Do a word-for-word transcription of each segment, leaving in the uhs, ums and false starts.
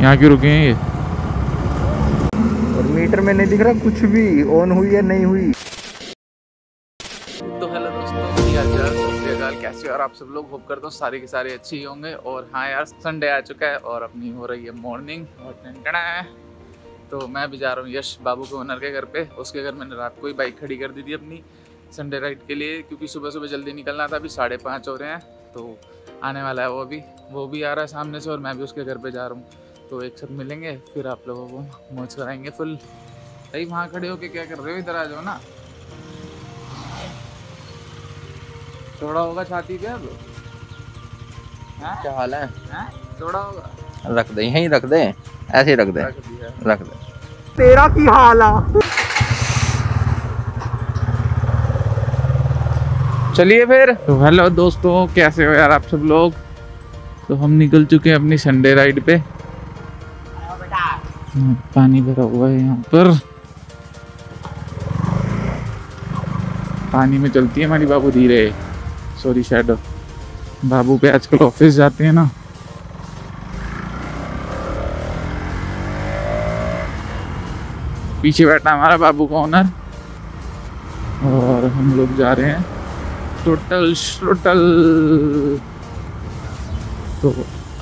यहाँ क्यों रुके हैं ये? और मीटर में नहीं दिख रहा कुछ भी ऑन हुई या नहीं हुई। तो हेलो दोस्तों यार, कैसे हो और आप सब लोग? होप करता हूँ सारे के सारे अच्छे ही होंगे। और हाँ यार, संडे आ चुका है और अपनी हो रही है मॉर्निंग। तो मैं भी जा रहा हूँ यश बाबू के ओनर के घर पे। उसके घर मैंने रात को ही बाइक खड़ी कर दी थी अपनी संडे राइड के लिए, क्योंकि सुबह सुबह जल्दी निकलना था। अभी साढ़े पाँच हो रहे हैं, तो आने वाला है वो अभी। वो भी आ रहा है सामने से और मैं भी उसके घर पे जा रहा हूँ। तो एक साथ मिलेंगे, फिर आप लोगों को मौज कराएंगे फुल। भाई वहाँ खड़े होके क्या कर रहे हो, इधर आ जाओ ना। थोड़ा होगा छाती पे अब, क्या हाल है? थोड़ा होगा, रख दे यहीं, रख दे ऐसे, रख दे रख दे तेरा की हाला। चलिए फिर। तो हेलो दोस्तों, कैसे हो यार आप सब लोग? तो हम निकल चुके हैं अपनी संडे राइड पे। पानी भरा हुआ है यहाँ पर, पानी में चलती है हमारी बाबू धीरे। सॉरी शैडो बाबू पे आजकल ऑफिस जाते हैं ना। पीछे बैठा हमारा बाबू का ओनर और हम लोग जा रहे हैं टोटल टोटल। तो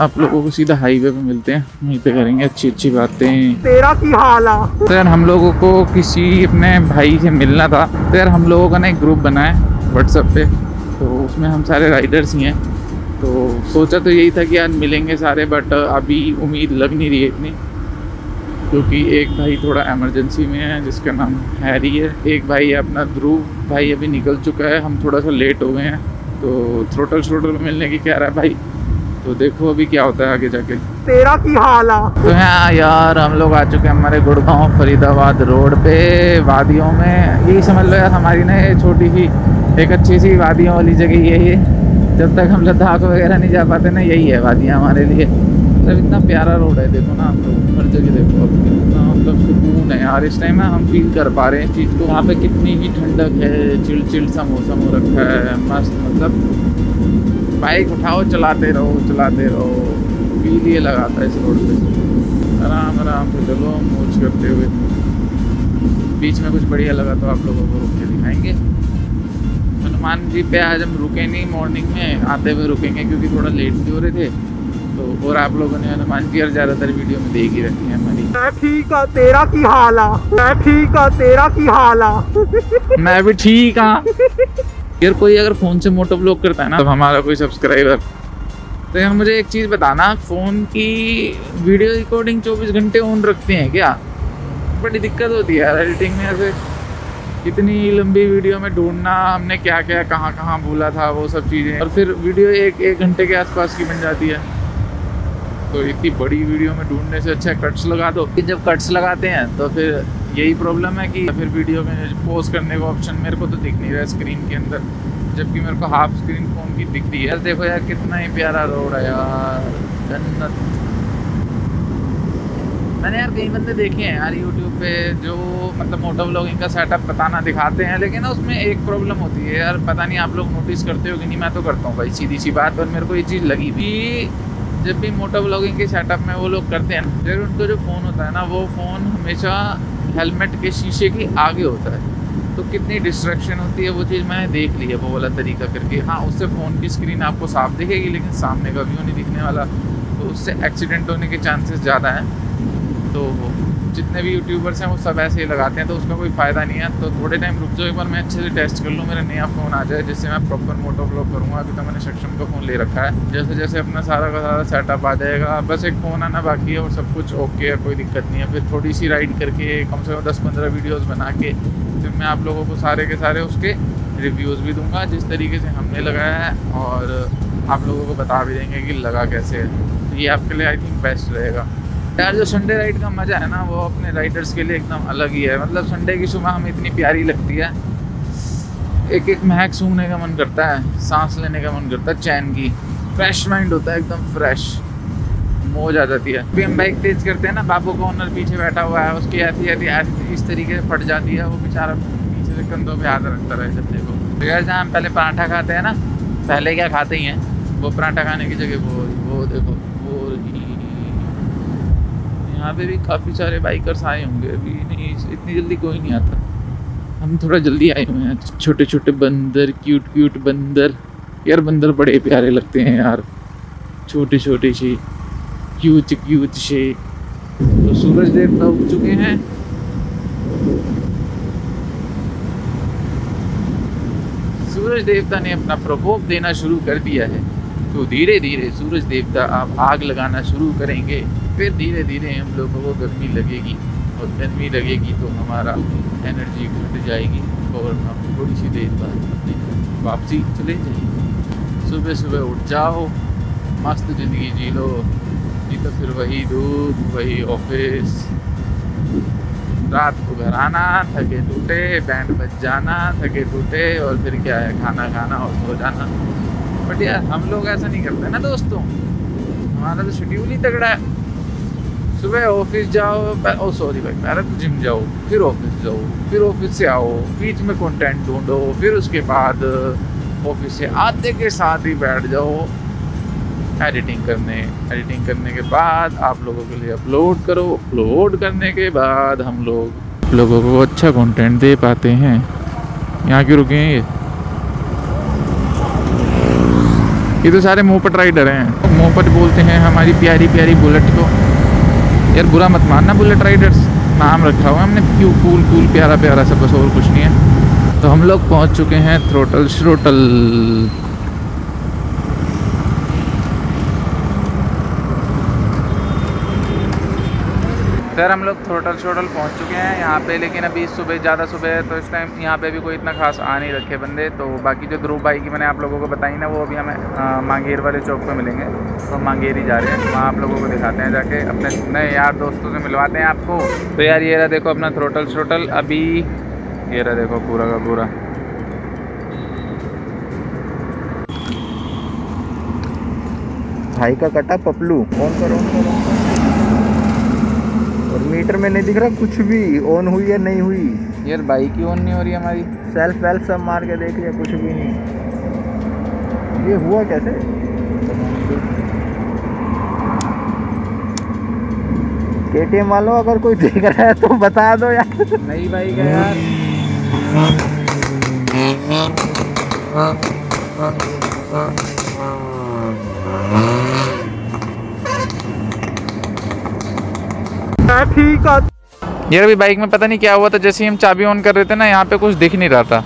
आप लोगों को सीधा हाईवे पे मिलते हैं, वहीं पे करेंगे अच्छी अच्छी बातें। तेरा की हाला। तो यार हम लोगों को किसी अपने भाई से मिलना था। तो यार हम लोगों का ना एक ग्रुप बना है व्हाट्सएप पे, तो उसमें हम सारे राइडर्स ही हैं। तो सोचा तो यही था कि यार मिलेंगे सारे, बट अभी उम्मीद लग नहीं रही है इतनी, क्योंकि एक भाई थोड़ा इमरजेंसी में है जिसका नाम हैरी है। एक भाई है अपना ध्रुव भाई, अभी निकल चुका है। हम थोड़ा सा लेट हो गए हैं, तो थ्रोटल थ्रोटल में मिलने की कह रहा है भाई। तो देखो अभी क्या होता है आगे जाके, तेरा की हाला। तो हाँ यार, हम लोग आ चुके हैं हमारे गुड़गांव फरीदाबाद रोड पे, वादियों में। यही समझ लो यार हमारी ना छोटी सी एक अच्छी सी वादियों वाली जगह यही है। जब तक हम लद्दाख वगैरह नहीं जा पाते ना, यही है वादियाँ हमारे लिए। मतलब इतना प्यारा रोड है, देखो ना आप लोग हर जगह, देखो अब कितना मतलब सुकून है यार। इस टाइम में हम फील कर पा रहे हैं इस चीज़ को। वहाँ पे कितनी ही ठंडक है, चिल चिल सा मौसम हो रखा है, मस्त। मतलब बाइक उठाओ, चलाते रहो चलाते रहो, फील ये लगाता है इस रोड पे। आराम आराम से चलो, मौज करते हुए। बीच में कुछ बढ़िया लगा तो आप लोगों को रुक के दिखाएंगे। हनुमान जी पे आज हम रुके नहीं, मॉर्निंग में आते हुए रुकेंगे क्योंकि थोड़ा लेट भी हो रहे थे। तो और आप लोगों ने हनुमान जी और ज्यादातर वीडियो में देख ही रखी है हमारी। मैं ठीक हूँ, तेरा की हाला। मैं ठीक हूँ, तेरा की हाला। मैं भी ठीक हूँ यार। कोई अगर फोन से मोटो ब्लॉग करता है ना, तब हमारा कोई सब्सक्राइबर। तो यार मुझे एक चीज बताना, फोन की वीडियो रिकॉर्डिंग चौबीस घंटे ऑन रखते हैं क्या? बड़ी दिक्कत होती है यार एडिटिंग में। ऐसे इतनी लंबी वीडियो में ढूंढना हमने क्या क्या कहाँ कहाँ बोला था, वो सब चीजें। और फिर वीडियो एक एक घंटे के आसपास की बन जाती है, तो इतनी बड़ी वीडियो में ढूंढने से अच्छा कट्स लगा दो। फिर जब कट्स लगाते हैं तो फिर यही प्रॉब्लम है कि फिर वीडियो में पोस्ट करने का ऑप्शन मेरे को तो दिख नहीं रहा है स्क्रीन के अंदर, जबकि मेरे को हाफ स्क्रीन फ़ोन की दिख रही है। यार देखो यार कितना ही प्यारा रोड है यार, जन्नत। मैंने यार कई बंदे देखे हैं यार यूट्यूब पे जो मतलब मोटो व्लॉगिंग का सेटअप बताना दिखाते हैं, लेकिन उसमें एक प्रॉब्लम होती है यार, पता नहीं आप लोग नोटिस करते हो कि नहीं। मैं तो करता हूँ भाई, सीधी सी बात। और मेरे को ये चीज़ लगी भी, जब भी मोटो व्लॉगिंग के सेटअप में वो लोग करते हैं ना, फिर उनका जो फ़ोन होता है ना, वो फ़ोन हमेशा हेलमेट के शीशे के आगे होता है। तो कितनी डिस्ट्रैक्शन होती है, वो चीज़ मैंने देख ली है वो वाला तरीका करके। हाँ, उससे फ़ोन की स्क्रीन आपको साफ दिखेगी, लेकिन सामने का व्यू नहीं दिखने वाला, तो उससे एक्सीडेंट होने के चांसेस ज़्यादा हैं। तो जितने भी यूट्यूबर्स हैं वो सब ऐसे ही लगाते हैं, तो उसका कोई फ़ायदा नहीं है। तो थोड़े टाइम रुक जाओ, एक बार मैं अच्छे से टेस्ट कर लूँ, मेरा नया फ़ोन आ जाए जिससे मैं प्रॉपर मोटो व्लॉग करूँगा। अभी तो मैंने सक्षम का फ़ोन ले रखा है। जैसे जैसे अपना सारा का सारा सेटअप आ जाएगा, बस एक फ़ोन आना बाकी है और सब कुछ ओके है, कोई दिक्कत नहीं है। फिर थोड़ी सी राइड करके कम से कम दस पंद्रह वीडियोज़ बना के फिर मैं आप लोगों को सारे के सारे उसके रिव्यूज़ भी दूँगा, जिस तरीके से हमने लगाया है, और आप लोगों को बता भी देंगे कि लगा कैसे है। ये आपके लिए आई थिंक बेस्ट रहेगा यार। जो संडे राइड का मज़ा है ना, वो अपने राइडर्स के लिए एकदम अलग ही है। मतलब संडे की सुबह हमें इतनी प्यारी लगती है, एक एक महक सूंघने का मन करता है, सांस लेने का मन करता है चैन की। फ्रेश माइंड होता है, एकदम फ्रेश, मौज आ जाती है। फिर हम बाइक तेज करते हैं ना, बाबू का ओनर पीछे बैठा हुआ है, उसकी ऐसी ऐसी ऐसी इस तरीके से फट जाती है, वो बेचारा पीछे से कंधों पर हाथ रखता रहे जब देखो। तो यार जहाँ हम पहले पराठा खाते हैं ना, पहले क्या खाते ही हैं वो पराठा खाने की जगह, वो वो देखो वो यहाँ पे भी काफ़ी सारे बाइकर्स आए होंगे। अभी नहीं, इतनी जल्दी कोई नहीं आता, हम थोड़ा जल्दी आए हुए हैं। छोटे छोटे बंदर, क्यूट क्यूट बंदर। यार बंदर बड़े प्यारे लगते हैं यार, छोटे छोटे से क्यूट क्यूट से। तो सूरज देवता उग चुके हैं। सूरज देवता ने अपना प्रकोप देना शुरू कर दिया है, तो धीरे धीरे सूरज देवता आप आग लगाना शुरू करेंगे। फिर धीरे धीरे हम लोगों को गर्मी लगेगी, और गर्मी लगेगी तो हमारा एनर्जी घट जाएगी, और हम थोड़ी सी देर बाद अपने वापसी चले जाएंगे। सुबह सुबह उठ जाओ, मस्त ज़िंदगी जी लो, नहीं तो फिर वही धूप, वही ऑफिस, रात को घर आना, थके टूटे, बैंड बज जाना, थके टूटे, और फिर क्या है, खाना खाना और सो जाना। बट यार हम लोग ऐसा नहीं करते ना दोस्तों, हमारा तो शेड्यूल ही तगड़ा है। सुबह ऑफिस जाओ, ओ सॉरी भाई, पहले तो जिम जाओ, फिर ऑफिस जाओ, फिर ऑफिस से आओ, बीच में कंटेंट ढूंढो, फिर उसके बाद ऑफिस से आते के साथ ही बैठ जाओ एडिटिंग करने। एडिटिंग करने के बाद आप लोगों के लिए अपलोड करो, अपलोड करने के बाद हम लोग लोगों को अच्छा कंटेंट दे पाते हैं। यहाँ क्यों रुके हैं? ये ये तो सारे मोपट राइडर हैं। मोपट बोलते हैं हमारी प्यारी प्यारी बुलेट को। यार बुरा मत मानना, बुलेट राइडर्स नाम रखा हुआ हमने, क्यों कूल कूल प्यारा प्यारा सब, बस और कुछ नहीं है। तो हम लोग पहुँच चुके हैं थ्रोटल श्रोटल। सर हम लोग थ्रोटल श्रोटल पहुंच चुके हैं यहाँ पे, लेकिन अभी सुबह ज़्यादा सुबह है, तो इस टाइम यहाँ पे भी कोई इतना खास आ नहीं रखे बंदे। तो बाकी जो ग्रुप बाइक मैंने आप लोगों को बताई ना, वो अभी हमें मांगेर वाले चौक पे मिलेंगे, तो हम मांगेर ही जा रहे हैं, वहाँ आप लोगों को दिखाते हैं जाके, अपने नए यार दोस्तों से मिलवाते हैं आपको। तो यार ये रहा देखो अपना थ्रोटल श्रोटल, अभी ये रहा देखो पूरा का पूरा। भाई का कटा पपलू ऑन करो, मीटर में नहीं दिख रहा कुछ भी, ऑन हुई है नहीं हुई। यार बाइक ही ऑन नहीं हो रही हमारी, सेल्फ वेल्फ सब मार के देख लिया, कुछ भी नहीं। ये हुआ कैसे? केटीएम वालों अगर कोई देख रहा है तो बता दो यार, नई बाइक है यार। ठीक है यार, अभी बाइक में पता नहीं क्या हुआ था, जैसे ही हम चाबी ऑन कर रहे थे ना, यहाँ पे कुछ दिख नहीं रहा था।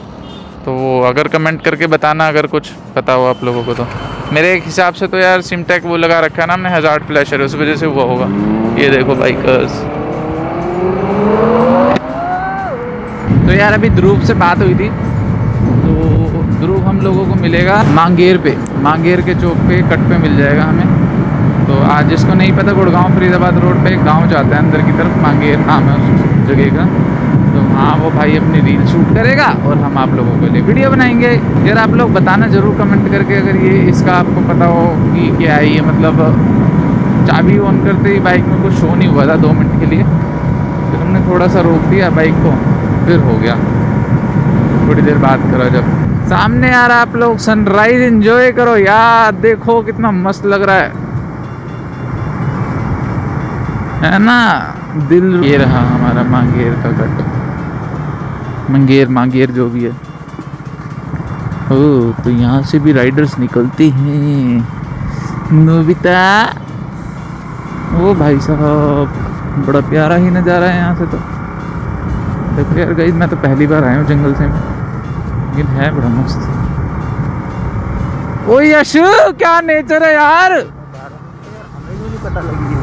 तो अगर कमेंट करके बताना अगर कुछ पता हुआ आप लोगों को। तो मेरे एक हिसाब से तो यार सिमटेक वो लगा रखा है ना हमने, हज़ार्ड फ्लैशर, उस वजह से हुआ होगा। ये देखो बाइकर्स। तो यार अभी ध्रुव से बात हुई थी, तो ध्रुव हम लोगों को मिलेगा मांगेर पे, मांगेर के चौक पे कट पे मिल जाएगा हमें। तो आज जिसको नहीं पता, गुड़गांव फरीदाबाद रोड पे एक गांव जाता है अंदर की तरफ, मांगेर नाम है उस जगह का। तो वहाँ वो भाई अपनी रील शूट करेगा और हम आप लोगों के लिए वीडियो बनाएंगे। यार आप लोग बताना ज़रूर कमेंट करके अगर ये इसका आपको पता हो कि क्या है ये, मतलब चाबी ऑन करते ही बाइक में कुछ शो नहीं हुआ था दो मिनट के लिए, फिर हमने थोड़ा सा रोक दिया बाइक को, फिर हो गया। थोड़ी देर बात करो जब सामने यार आप लोग, सनराइज़ इन्जॉय करो यार, देखो कितना मस्त लग रहा है है ना दिल। ये रहा हमारा मांगेर का कट, मांगेर मांगेर जो भी है। ओ तो यहाँ से भी राइडर्स निकलते हैं। नोबिता वो भाई साहब, बड़ा प्यारा ही नज़ारा है यहाँ से। तो देखो यार गाइस, मैं तो पहली बार आया हूँ जंगल से, लेकिन है बड़ा मस्त। ओ यशु क्या नेचर है यार, पता लगी।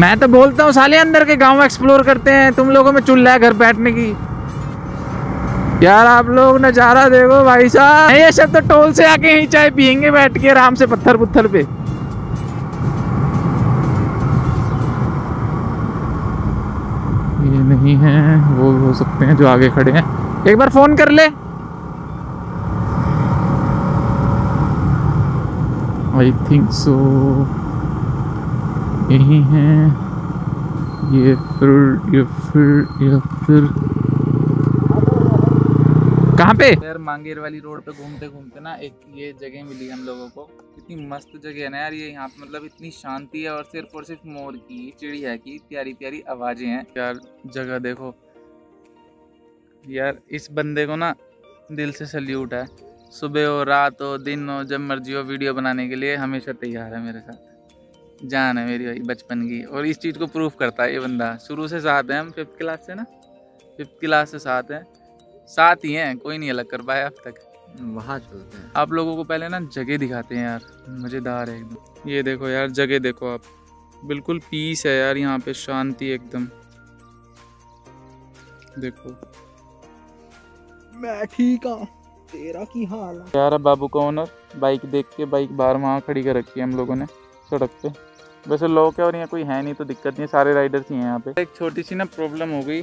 मैं तो बोलता हूँ साले अंदर के गांव एक्सप्लोर करते हैं, तुम लोगों में चुल्ला है घर बैठने की। यार आप लोग नज़ारा देखो भाई साहब, ये सब तो टोल से आके ही चाय पियेंगे बैठ के आराम से, पत्थर पुत्थर पे। ये नहीं है, वो हो सकते हैं जो आगे खड़े हैं, एक बार फोन कर ले आई थिंक सो। यही हैं ये, फिर ये, फिर ये, फिर कहाँ पे? यार मांगेर वाली रोड पे घूमते घूमते ना एक ये जगह मिली हम लोगों को, कितनी मस्त जगह है ना यार ये, यहाँ पे मतलब इतनी शांति है और सिर्फ और सिर्फ मोर की, चिड़िया की प्यारी प्यारी आवाजें हैं यार। जगह देखो यार, इस बंदे को ना दिल से सल्यूट है। सुबह हो, रात हो, दिन हो, जब मर्जी हो, वीडियो बनाने के लिए हमेशा तैयार है। मेरे साथ जान है मेरी भाई बचपन की, और इस चीज़ को प्रूफ करता है ये बंदा। शुरू से साथ हैं हम, फिफ्थ क्लास से ना, फिफ्थ क्लास से साथ हैं, साथ ही हैं, कोई नहीं अलग कर पाया अब तक। वहाँ चलते हैं, आप लोगों को पहले ना जगह दिखाते हैं यार, मज़ेदार है एकदम। ये देखो यार जगह देखो आप, बिल्कुल पीस है यार यहाँ पे, शांति एकदम। देखो मैं ठीक हूँ, तेरा की हाल है यार। बाबू का ओनर बाइक देख के बाइक बाहर वहाँ खड़ी कर रखी है हम लोगों ने सड़क पे। वैसे लोग है और यहाँ कोई है नहीं तो दिक्कत नहीं है, सारे राइडर्स ही हैं यहाँ पे। एक छोटी सी ना प्रॉब्लम हो गई,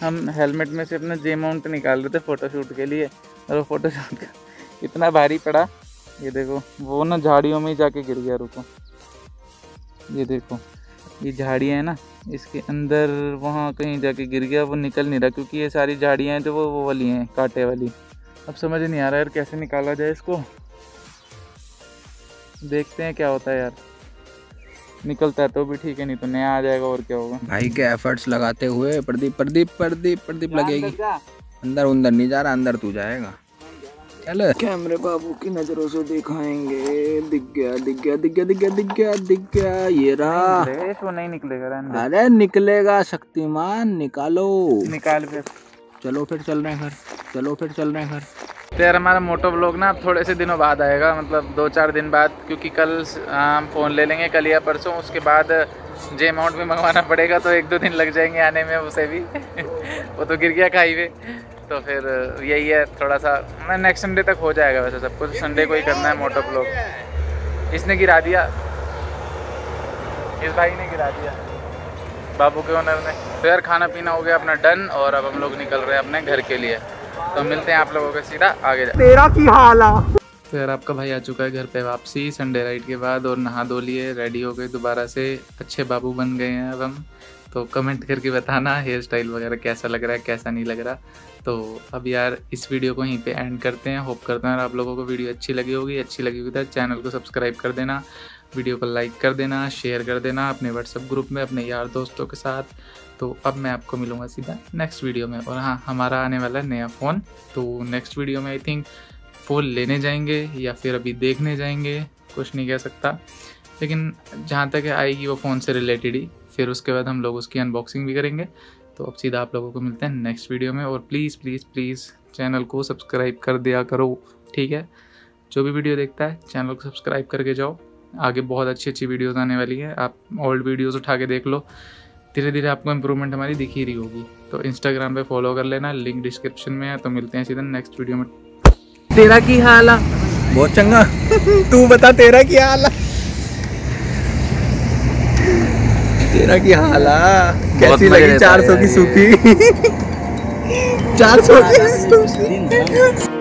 हम हेलमेट में से अपना जे माउंट निकाल रहे थे फ़ोटोशूट के लिए, और वो फ़ोटोशूट का इतना भारी पड़ा, ये देखो वो ना झाड़ियों में ही जाके गिर गया। रुको ये देखो, ये झाड़ियाँ है ना, इसके अंदर वहाँ कहीं जाके गिर गया, वो निकल नहीं रहा क्योंकि ये सारी झाड़ियाँ हैं जो वो वो वाली हैं, कांटे वाली। अब समझ नहीं आ रहा यार कैसे निकाला जाए इसको, देखते हैं क्या होता है यार। निकलता है तो भी ठीक है, नहीं तो नया आ जाएगा, और क्या होगा। भाई के एफर्ट्स लगाते हुए, प्रदीप प्रदीप प्रदीप प्रदीप लगेगी। अंदर अंदर नहीं जा रहा, अंदर तू जाएगा। चलो कैमरे बाबू की नजरों से दिखाएंगे। दिख गया दिख गया दिख गया दिख गया दिख गया दिख गया, ये रहा। तो नहीं निकलेगा, अरे निकलेगा शक्तिमान, निकालो निकाल फिर। चलो फिर चल रहे हैं घर, चलो फिर चल रहे हैं घर। तो यार हमारा मोटो व्लॉग ना थोड़े से दिनों बाद आएगा, मतलब दो चार दिन बाद, क्योंकि कल हम फ़ोन ले लेंगे, कल या परसों। उसके बाद जे माउंट भी मंगवाना पड़ेगा, तो एक दो दिन लग जाएंगे आने में उसे भी। वो तो गिर गया खाई पे, तो फिर यही है थोड़ा सा, नेक्स्ट संडे तक हो जाएगा। वैसे सब कुछ संडे को ही करना है मोटो व्लॉग। इसने गिरा दिया, इस भाई ने गिरा दिया, बाबू के ओनर ने। तो यार खाना पीना हो गया अपना डन, और अब हम लोग निकल रहे हैं अपने घर के लिए। तो मिलते हैं आप लोगों को सीधा आगे जा। तेरा की हाल है। तो यार आपका भाई आ चुका है घर पे वापसी संडे राइड के बाद, और नहा धो लिए, रेडी हो गए दोबारा से, अच्छे बाबू बन गए हैं अब हम। तो कमेंट करके बताना हेयर स्टाइल वगैरह कैसा लग रहा है, कैसा नहीं लग रहा। तो अब यार इस वीडियो को यहीं पे एंड करते हैं। होप करते हैं आप लोगों को वीडियो अच्छी लगी होगी। अच्छी लगी होगी तो चैनल को सब्सक्राइब कर देना, वीडियो को लाइक कर देना, शेयर कर देना अपने व्हाट्सएप ग्रुप में, अपने यार दोस्तों के साथ। तो अब मैं आपको मिलूँगा सीधा नेक्स्ट वीडियो में। और हाँ, हमारा आने वाला नया फ़ोन, तो नेक्स्ट वीडियो में आई थिंक फ़ोन लेने जाएंगे या फिर अभी देखने जाएंगे, कुछ नहीं कह सकता, लेकिन जहाँ तक आएगी वो फ़ोन से रिलेटेड ही। फिर उसके बाद हम लोग उसकी अनबॉक्सिंग भी करेंगे। तो अब सीधा आप लोगों को मिलते हैं नेक्स्ट वीडियो में। और प्लीज़ प्लीज़ प्लीज़ चैनल को सब्सक्राइब कर दिया करो, ठीक है। जो भी वीडियो देखता है चैनल को सब्सक्राइब करके जाओ, आगे बहुत अच्छी अच्छी वीडियोस आने वाली है। आप ओल्ड वीडियोस उठा के देख लो, धीरे धीरे आपको इम्प्रूवमेंट हमारी दिख ही रही होगी। तो इंस्टाग्राम पे फॉलो कर लेना, लिंक डिस्क्रिप्शन में है। तो मिलते हैं सीधा नेक्स्ट वीडियो में। तेरा की हाल है, बहुत चंगा। तू बता तेरा की हाल है, तेरा की हाल है, कैसी लगी चार सौ की सूखी चार सौ की।